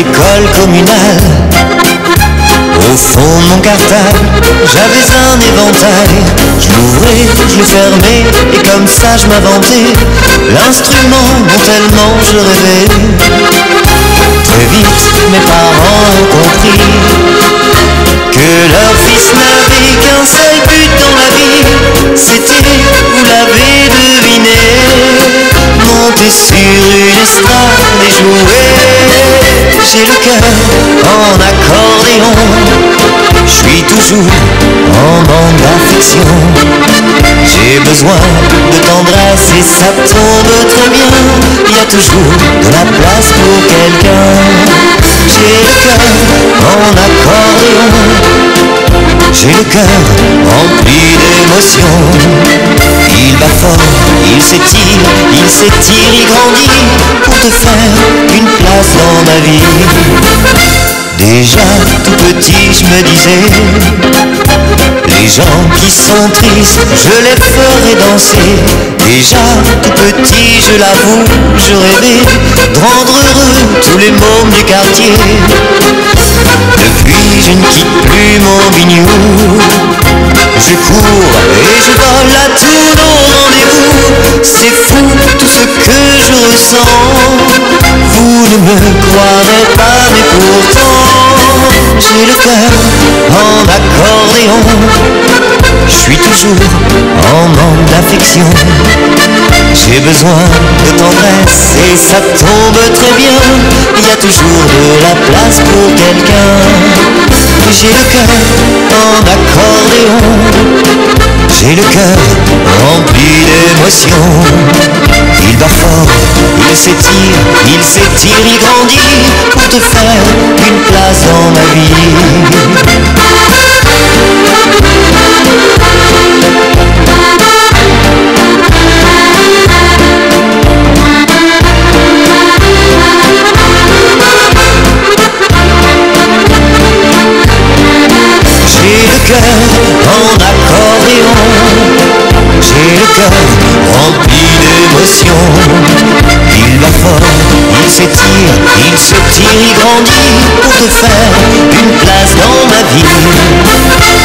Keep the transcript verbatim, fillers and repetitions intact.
l'école communale. Au fond de mon cartable, j'avais un éventail. Je l'ouvrais, je le fermais, et comme ça je m'inventais l'instrument dont tellement je rêvais. Très vite, mes parents ont compris que leur fils n'avait qu'un seul but dans la vie. C'était, vous l'avez deviné, monter sur une estrade et jouer. J'ai le cœur en accordéon, je suis toujours en manque d'affection. J'ai besoin de tendresse et ça tombe très bien. Il y a toujours de la place pour quelqu'un. J'ai le cœur en accordéon, j'ai le cœur rempli d'émotions. Il bat fort, il s'étire, il s'étire, il grandit pour te faire une place dans ma vie. Déjà tout petit je me disais, les gens qui sont tristes je les ferai danser. Déjà tout petit je l'avoue, je rêvais de rendre heureux tous les mômes du quartier. Depuis je ne quitte plus mon bignou, je cours et je vole à tous nos rendez-vous. C'est fou tout ce que je ressens, vous ne me croirez pas mais pourtant j'ai le cœur en accordéon, je suis toujours en manque d'affection. J'ai besoin de tendresse et ça tombe très bien, il y a toujours de la place pour quelqu'un. J'ai le cœur en accordéon, j'ai le cœur rempli d'émotions. Il bat fort, il s'étire, il s'étire, il grandit pour te faire une place dans ma vie. J'ai le cœur en accordéon, j'ai le cœur rempli d'émotions. Il bat fort, il s'étire, il s'étire, il grandit pour te faire une place dans ma vie.